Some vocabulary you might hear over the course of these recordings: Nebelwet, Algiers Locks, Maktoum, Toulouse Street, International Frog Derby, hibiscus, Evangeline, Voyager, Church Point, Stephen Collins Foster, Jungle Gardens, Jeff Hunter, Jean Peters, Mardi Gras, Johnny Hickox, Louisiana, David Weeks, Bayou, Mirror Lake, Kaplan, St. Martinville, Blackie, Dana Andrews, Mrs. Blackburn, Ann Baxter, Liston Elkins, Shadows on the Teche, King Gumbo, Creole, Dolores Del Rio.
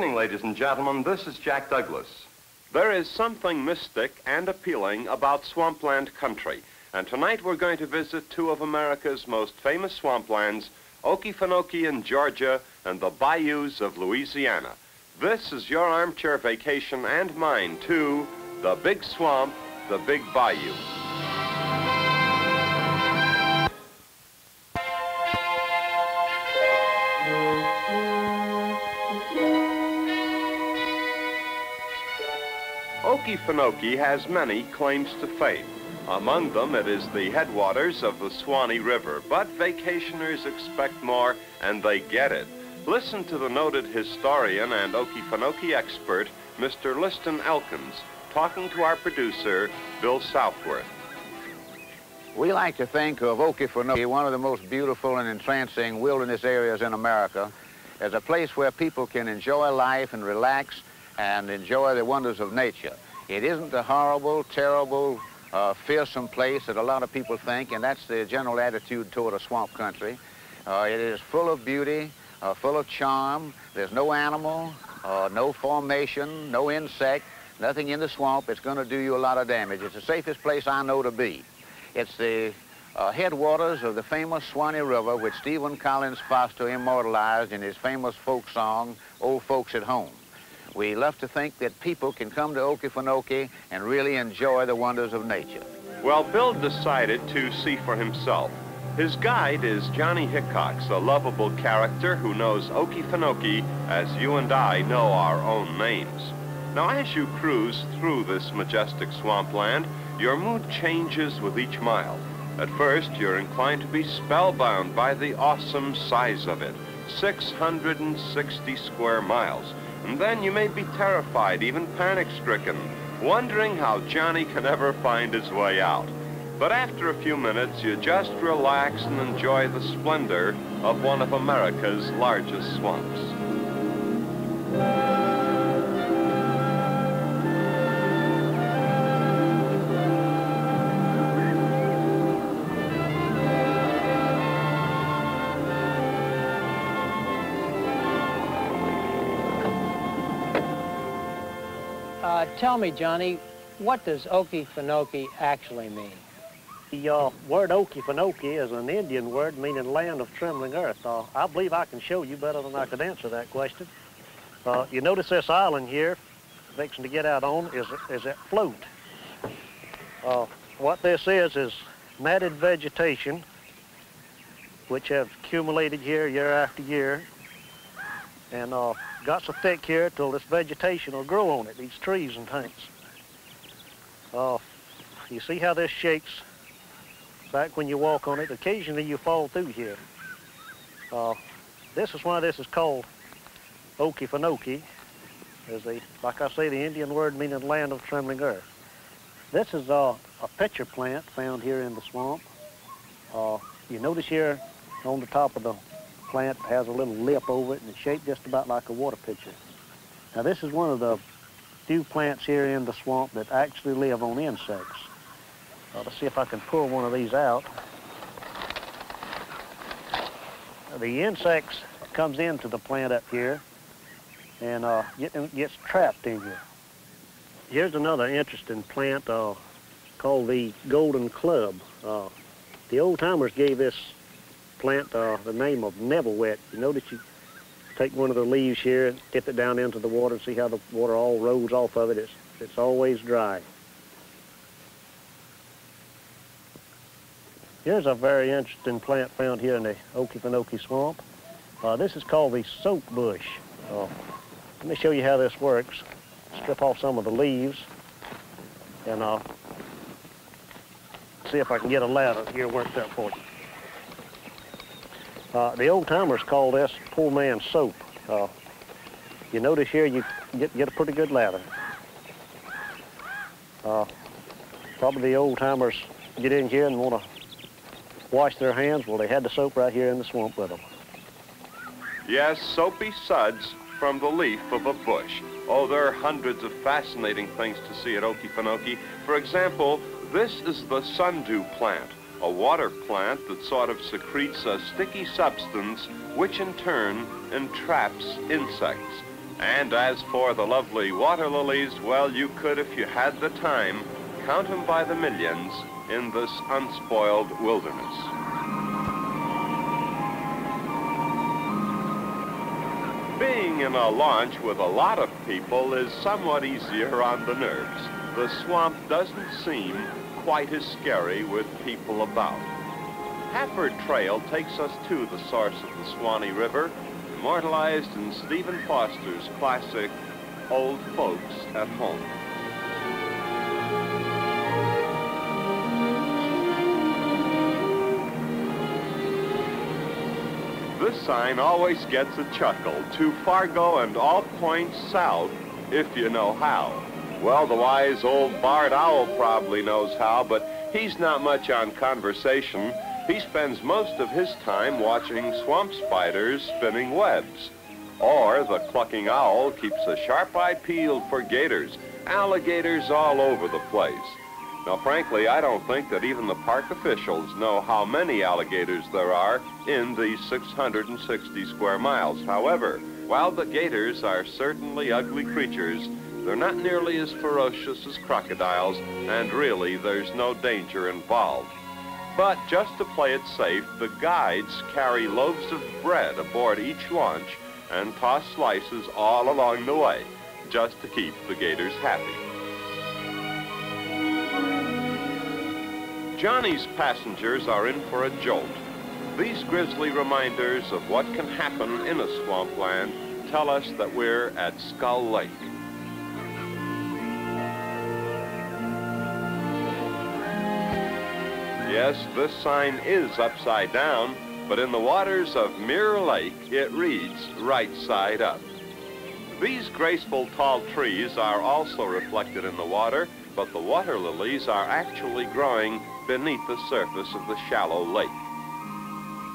evening, ladies and gentlemen. This is Jack Douglas. There is something mystic and appealing about swampland country, and tonight we're going to visit two of America's most famous swamplands, Okefenokee in Georgia and the bayous of Louisiana. This is your armchair vacation and mine, too, the Big Swamp, the Big Bayou. Okefenokee has many claims to fame. Among them, it is the headwaters of the Suwannee River, but vacationers expect more, and they get it. Listen to the noted historian and Okefenokee expert, Mr. Liston Elkins, talking to our producer, Bill Southworth. We like to think of Okefenokee, one of the most beautiful and entrancing wilderness areas in America, as a place where people can enjoy life and relax and enjoy the wonders of nature. It isn't a horrible, terrible, fearsome place that a lot of people think, and that's the general attitude toward a swamp country. It is full of beauty, full of charm. There's no animal, no formation, no insect, nothing in the swamp. It's going to do you a lot of damage. It's the safest place I know to be. It's the headwaters of the famous Suwannee River, which Stephen Collins Foster immortalized in his famous folk song, Old Folks at Home. We love to think that people can come to Okefenokee and really enjoy the wonders of nature. Well, Bill decided to see for himself. His guide is Johnny Hickox, a lovable character who knows Okefenokee as you and I know our own names. Now, as you cruise through this majestic swampland, your mood changes with each mile. At first, you're inclined to be spellbound by the awesome size of it, 660 square miles. And then you may be terrified, even panic-stricken, wondering how Johnny can ever find his way out. But after a few minutes, you just relax and enjoy the splendor of one of America's largest swamps. Tell me, Johnny, what does Okefenokee actually mean? The word Okefenokee is an Indian word meaning land of trembling earth. I believe I can show you better than I could answer that question. You notice this island here, fixing to get out on, is at float. What this is matted vegetation, which have accumulated here year after year. And got so thick here till this vegetation will grow on it, these trees and things. You see how this shakes back when you walk on it. Occasionally you fall through here. This is why this is called Okefenokee, is the, like I say, the Indian word meaning land of trembling earth. This is a pitcher plant found here in the swamp. You notice here on the top of the plant has a little lip over it, and it's shaped just about like a water pitcher. Now, this is one of the few plants here in the swamp that actually live on insects. Let's see if I can pull one of these out. Now, the insects comes into the plant up here and gets trapped in here. Here's another interesting plant called the golden club. The old-timers gave this plant the name of Nebelwet. You notice you take one of the leaves here and dip it down into the water and see how the water all rolls off of it. It's always dry. Here's a very interesting plant found here in the Okefenokee swamp. This is called the soap bush. Let me show you how this works. Strip off some of the leaves and see if I can get a ladder here worked up for you. The old-timers call this poor man's soap. You notice here you get a pretty good lather. Probably the old-timers get in here and want to wash their hands. Well, they had the soap right here in the swamp with them. Yes, soapy suds from the leaf of a bush. Oh, there are hundreds of fascinating things to see at Okefenokee. For example, this is the sundew plant, a water plant that sort of secretes a sticky substance, which in turn entraps insects. And as for the lovely water lilies, well, you could, if you had the time, count them by the millions in this unspoiled wilderness. Being in a launch with a lot of people is somewhat easier on the nerves. The swamp doesn't seem quite as scary with people about. Hafford Trail takes us to the source of the Suwannee River, immortalized in Stephen Foster's classic, Old Folks at Home. This sign always gets a chuckle, to Fargo and all points south, if you know how. Well, the wise old barred owl probably knows how, but he's not much on conversation. He spends most of his time watching swamp spiders spinning webs. Or the clucking owl keeps a sharp eye peeled for gators, alligators all over the place. Now, frankly, I don't think that even the park officials know how many alligators there are in these 660 square miles. However, while the gators are certainly ugly creatures, they're not nearly as ferocious as crocodiles, and really, there's no danger involved. But just to play it safe, the guides carry loaves of bread aboard each launch and toss slices all along the way, just to keep the gators happy. Johnny's passengers are in for a jolt. These grisly reminders of what can happen in a swampland tell us that we're at Skull Lake. Yes, this sign is upside down, but in the waters of Mirror Lake, it reads right side up. These graceful tall trees are also reflected in the water, but the water lilies are actually growing beneath the surface of the shallow lake.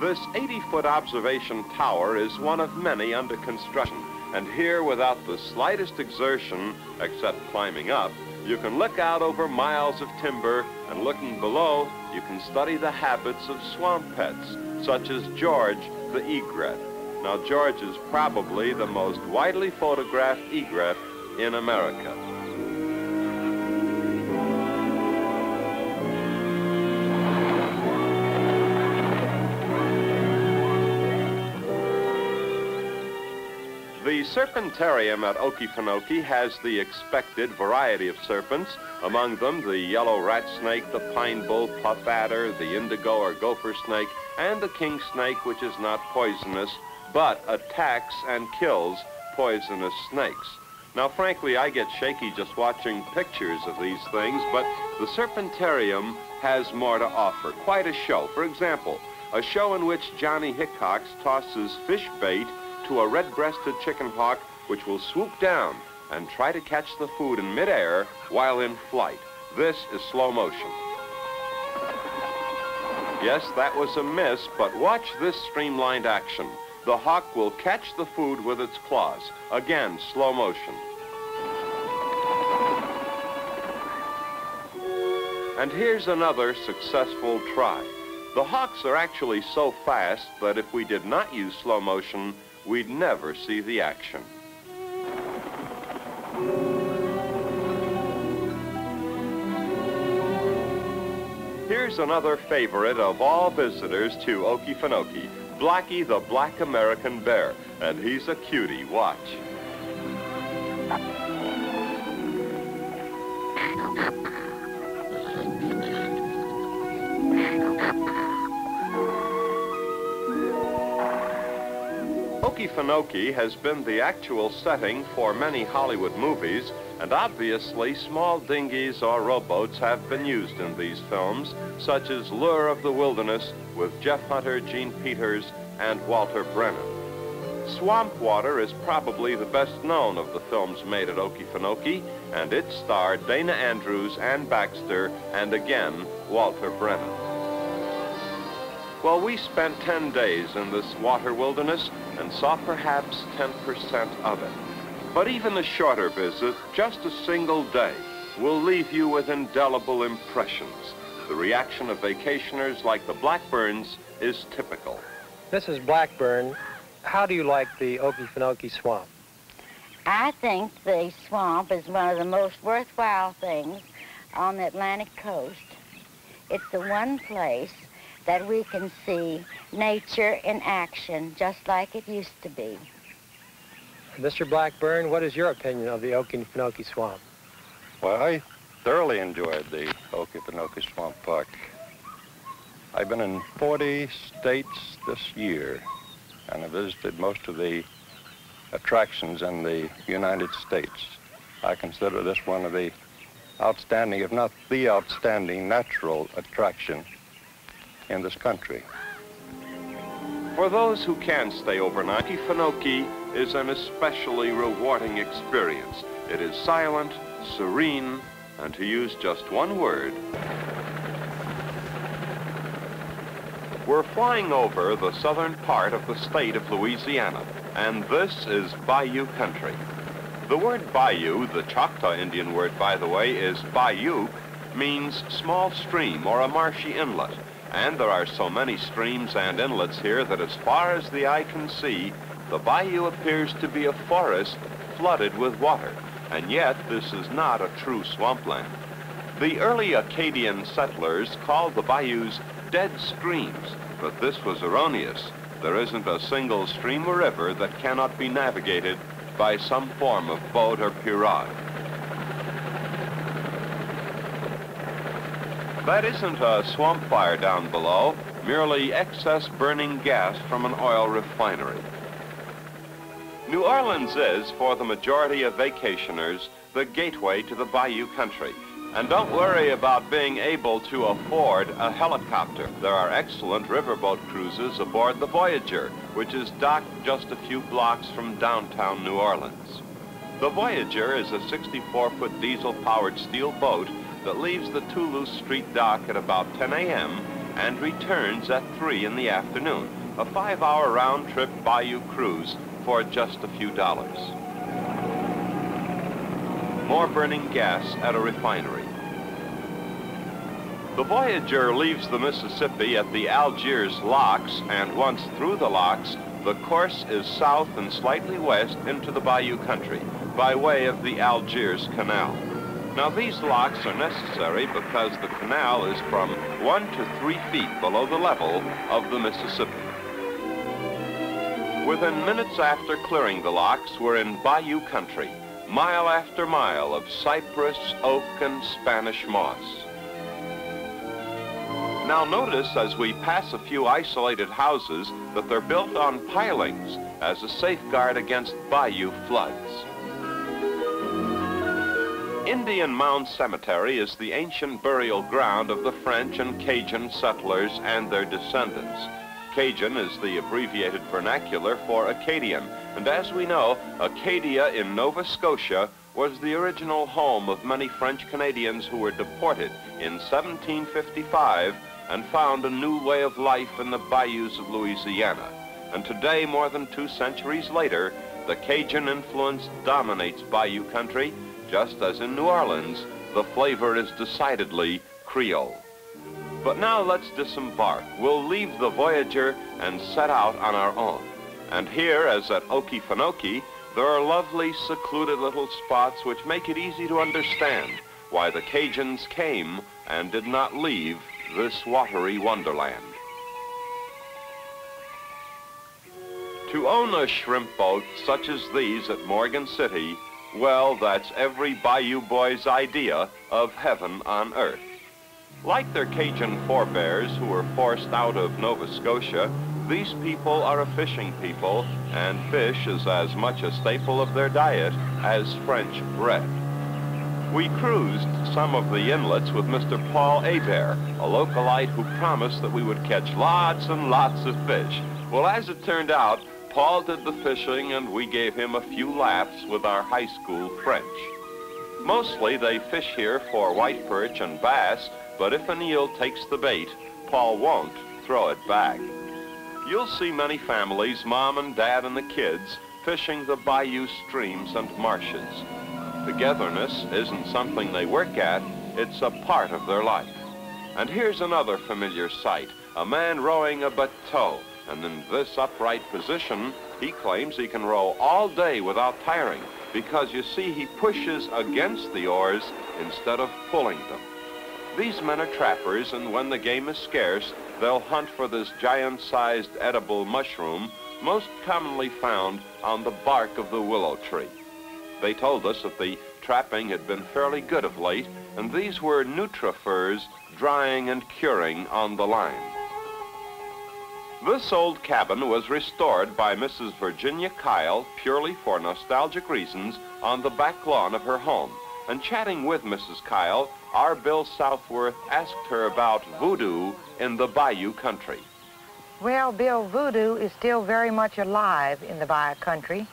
This 80-foot observation tower is one of many under construction, and here, without the slightest exertion, except climbing up, you can look out over miles of timber, and looking below, you can study the habits of swamp pets, such as George the egret. Now, George is probably the most widely photographed egret in America. The Serpentarium at Okefenokee has the expected variety of serpents, among them the yellow rat snake, the pine bull puff adder, the indigo or gopher snake, and the king snake, which is not poisonous, but attacks and kills poisonous snakes. Now, frankly, I get shaky just watching pictures of these things, but the Serpentarium has more to offer, quite a show. For example, a show in which Johnny Hickox tosses fish bait to a red-breasted chicken hawk, which will swoop down and try to catch the food in midair while in flight. This is slow motion. Yes, that was a miss, but watch this streamlined action. The hawk will catch the food with its claws. Again, slow motion. And here's another successful try. The hawks are actually so fast that if we did not use slow motion, we'd never see the action. Here's another favorite of all visitors to Okefenokee, Blackie the Black American Bear, and he's a cutie, watch. Okefenokee has been the actual setting for many Hollywood movies, and obviously small dinghies or rowboats have been used in these films, such as Lure of the Wilderness with Jeff Hunter, Jean Peters, and Walter Brennan. Swamp Water is probably the best known of the films made at Okefenokee, and it starred Dana Andrews, Ann Baxter, and again, Walter Brennan. Well, we spent 10 days in this water wilderness and saw perhaps 10% of it. But even a shorter visit, just a single day, will leave you with indelible impressions. The reaction of vacationers like the Blackburns is typical. Mrs. Blackburn, how do you like the Okefenokee swamp? I think the swamp is one of the most worthwhile things on the Atlantic coast. It's the one place that we can see nature in action, just like it used to be. Mr. Blackburn, what is your opinion of the Okefenokee Swamp? Well, I thoroughly enjoyed the Okefenokee Swamp Park. I've been in 40 states this year, and I visited most of the attractions in the United States. I consider this one of the outstanding, if not the outstanding, natural attraction in this country. For those who can stay overnight, Okefenokee is an especially rewarding experience. It is silent, serene, and to use just one word, we're flying over the southern part of the state of Louisiana, and this is Bayou country. The word bayou, the Choctaw Indian word, by the way, is bayou, means small stream or a marshy inlet. And there are so many streams and inlets here that as far as the eye can see, the bayou appears to be a forest flooded with water. And yet, this is not a true swampland. The early Acadian settlers called the bayous dead streams, but this was erroneous. There isn't a single stream or river that cannot be navigated by some form of boat or pirogue. That isn't a swamp fire down below, merely excess burning gas from an oil refinery. New Orleans is, for the majority of vacationers, the gateway to the bayou country. And don't worry about being able to afford a helicopter. There are excellent riverboat cruises aboard the Voyager, which is docked just a few blocks from downtown New Orleans. The Voyager is a 64-foot diesel-powered steel boat that leaves the Toulouse Street dock at about 10 a.m. and returns at 3 in the afternoon, a 5-hour round-trip bayou cruise for just a few dollars. More burning gas at a refinery. The Voyager leaves the Mississippi at the Algiers locks, and once through the locks, the course is south and slightly west into the bayou country by way of the Algiers Canal. Now, these locks are necessary because the canal is from 1 to 3 feet below the level of the Mississippi. Within minutes after clearing the locks, we're in bayou country, mile after mile of cypress, oak, and Spanish moss. Now notice as we pass a few isolated houses that they're built on pilings as a safeguard against bayou floods. Indian Mound Cemetery is the ancient burial ground of the French and Cajun settlers and their descendants. Cajun is the abbreviated vernacular for Acadian, and as we know, Acadia in Nova Scotia was the original home of many French Canadians who were deported in 1755 and found a new way of life in the bayous of Louisiana. And today, more than 2 centuries later, the Cajun influence dominates bayou country. Just as in New Orleans, the flavor is decidedly Creole. But now let's disembark. We'll leave the Voyager and set out on our own. And here, as at Okefenokee, there are lovely, secluded little spots which make it easy to understand why the Cajuns came and did not leave this watery wonderland. To own a shrimp boat such as these at Morgan City, well, that's every bayou boy's idea of heaven on earth. Like their Cajun forebears who were forced out of Nova Scotia, these people are a fishing people, and fish is as much a staple of their diet as French bread. We cruised some of the inlets with Mr. Paul Adair, a localite who promised that we would catch lots and lots of fish. Well, as it turned out, Paul did the fishing, and we gave him a few laughs with our high school French. Mostly they fish here for white perch and bass, but if an eel takes the bait, Paul won't throw it back. You'll see many families, mom and dad and the kids, fishing the bayou streams and marshes. Togetherness isn't something they work at, it's a part of their life. And here's another familiar sight, a man rowing a bateau. And in this upright position, he claims he can row all day without tiring because you see he pushes against the oars instead of pulling them. These men are trappers, and when the game is scarce, they'll hunt for this giant-sized edible mushroom most commonly found on the bark of the willow tree. They told us that the trapping had been fairly good of late, and these were nutrifers drying and curing on the line. This old cabin was restored by Mrs. Virginia Kyle purely for nostalgic reasons on the back lawn of her home. And chatting with Mrs. Kyle, our Bill Southworth asked her about voodoo in the Bayou country. Well, Bill, voodoo is still very much alive in the Bayou country.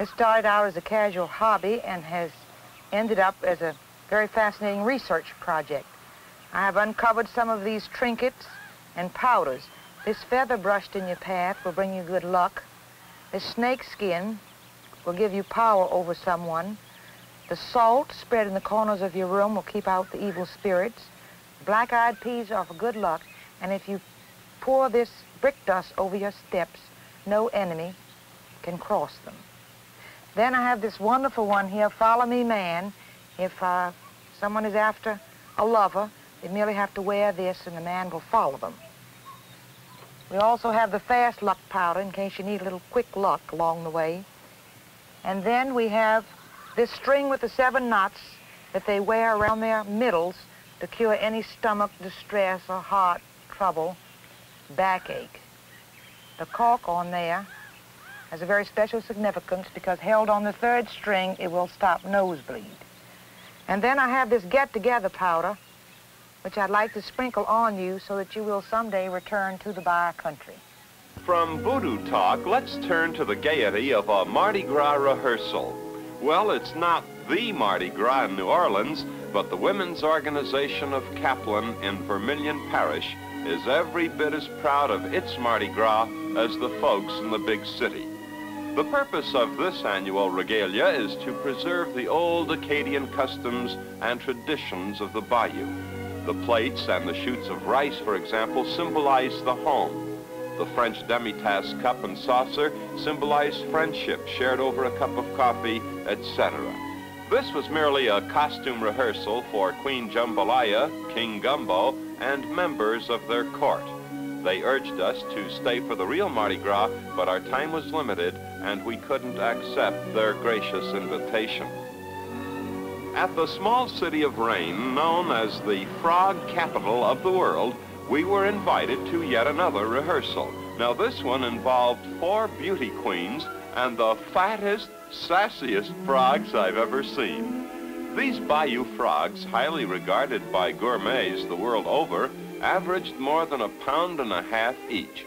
It started out as a casual hobby and has ended up as a very fascinating research project. I have uncovered some of these trinkets and powders. This feather brushed in your path will bring you good luck. This snake skin will give you power over someone. The salt spread in the corners of your room will keep out the evil spirits. Black-eyed peas are for good luck. And if you pour this brick dust over your steps, no enemy can cross them. Then I have this wonderful one here, Follow Me Man. If someone is after a lover, they merely have to wear this and the man will follow them. We also have the fast luck powder in case you need a little quick luck along the way. And then we have this string with the 7 knots that they wear around their middles to cure any stomach distress or heart trouble, backache. The cork on there has a very special significance because held on the 3rd string, it will stop nosebleed. And then I have this get-together powder, which I'd like to sprinkle on you so that you will someday return to the Bayou country. From voodoo talk, let's turn to the gaiety of a Mardi Gras rehearsal. Well, it's not the Mardi Gras in New Orleans, but the women's organization of Kaplan in Vermilion Parish is every bit as proud of its Mardi Gras as the folks in the big city. The purpose of this annual regalia is to preserve the old Acadian customs and traditions of the Bayou. The plates and the shoots of rice, for example, symbolize the home. The French demi-tasse cup and saucer symbolize friendship shared over a cup of coffee, etc. This was merely a costume rehearsal for Queen Jambalaya, King Gumbo, and members of their court. They urged us to stay for the real Mardi Gras, but our time was limited and we couldn't accept their gracious invitation. At the small city of Rain, known as the frog capital of the world, we were invited to yet another rehearsal. Now this one involved 4 beauty queens and the fattest, sassiest frogs I've ever seen. These Bayou frogs, highly regarded by gourmets the world over, averaged more than £1.50 each.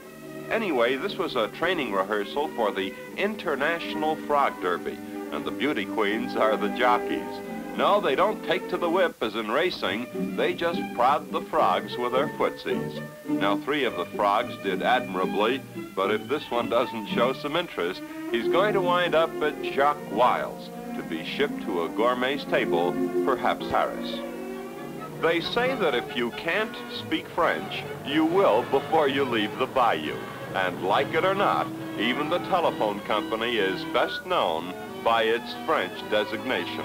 Anyway, this was a training rehearsal for the International Frog Derby, and the beauty queens are the jockeys. No, they don't take to the whip as in racing. They just prod the frogs with their footsies. Now, 3 of the frogs did admirably, but if this one doesn't show some interest, he's going to wind up at Jacques Wiles to be shipped to a gourmet's table, perhaps Paris. They say that if you can't speak French, you will before you leave the Bayou. And like it or not, even the telephone company is best known by its French designation.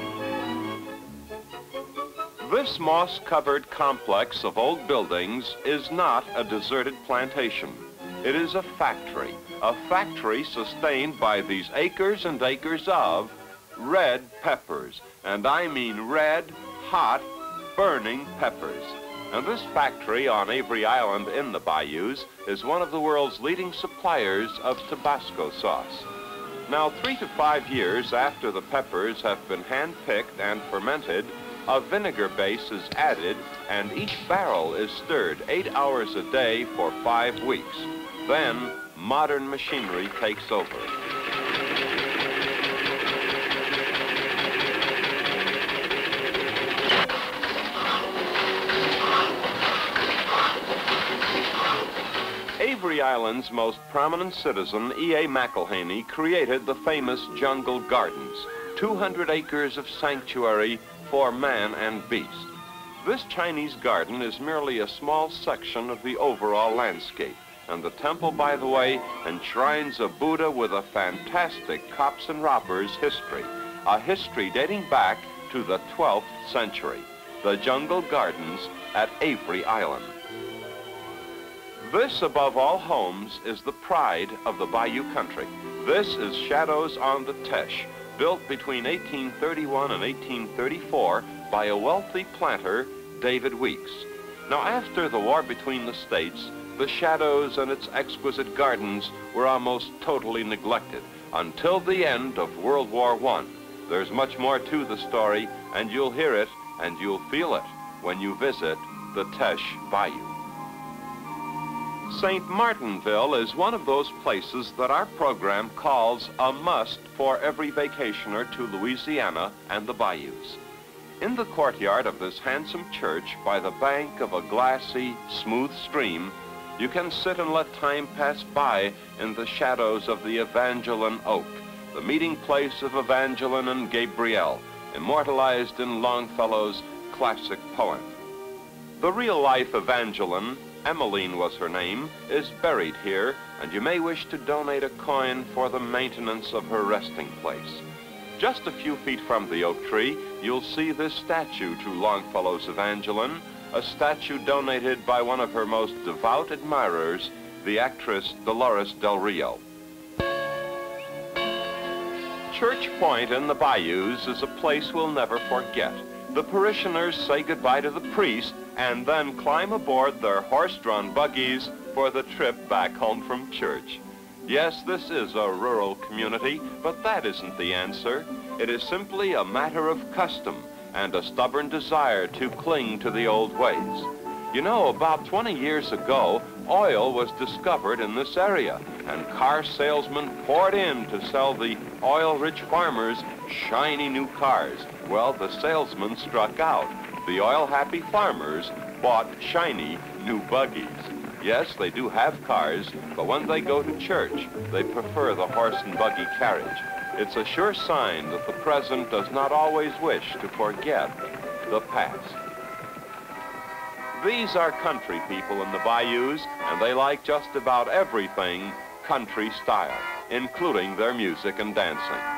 This moss-covered complex of old buildings is not a deserted plantation. It is a factory sustained by these acres and acres of red peppers. And I mean red, hot, burning peppers. And this factory on Avery Island in the bayous is one of the world's leading suppliers of Tabasco sauce. Now, 3 to 5 years after the peppers have been hand-picked and fermented, a vinegar base is added, and each barrel is stirred 8 hours a day for 5 weeks. Then, modern machinery takes over. Avery Island's most prominent citizen, E.A. McElhaney, created the famous Jungle Gardens, 200 acres of sanctuary for man and beast. This Chinese garden is merely a small section of the overall landscape, and the temple, by the way, enshrines a Buddha with a fantastic cops and robbers history, a history dating back to the 12th century, the Jungle Gardens at Avery Island. This, above all homes, is the pride of the Bayou country. This is Shadows on the Teche, built between 1831 and 1834 by a wealthy planter, David Weeks. Now, after the war between the states, the Shadows and its exquisite gardens were almost totally neglected until the end of World War I. There's much more to the story, and you'll hear it and you'll feel it when you visit the Teche Bayou. St. Martinville is one of those places that our program calls a must for every vacationer to Louisiana and the bayous. In the courtyard of this handsome church, by the bank of a glassy, smooth stream, you can sit and let time pass by in the shadows of the Evangeline oak, the meeting place of Evangeline and Gabriel, immortalized in Longfellow's classic poem. The real-life Evangeline, Emmeline was her name, is buried here, and you may wish to donate a coin for the maintenance of her resting place. Just a few feet from the oak tree, you'll see this statue to Longfellow's Evangeline, a statue donated by one of her most devout admirers, the actress Dolores Del Rio. Church Point in the bayous is a place we'll never forget. The parishioners say goodbye to the priest and then climb aboard their horse-drawn buggies for the trip back home from church. Yes, this is a rural community, but that isn't the answer. It is simply a matter of custom and a stubborn desire to cling to the old ways. You know, about 20 years ago, oil was discovered in this area, and car salesmen poured in to sell the oil-rich farmers shiny new cars. Well, the salesmen struck out. The oil-happy farmers bought shiny new buggies. Yes, they do have cars, but when they go to church, they prefer the horse and buggy carriage. It's a sure sign that the present does not always wish to forget the past. These are country people in the bayous, and they like just about everything country style, including their music and dancing.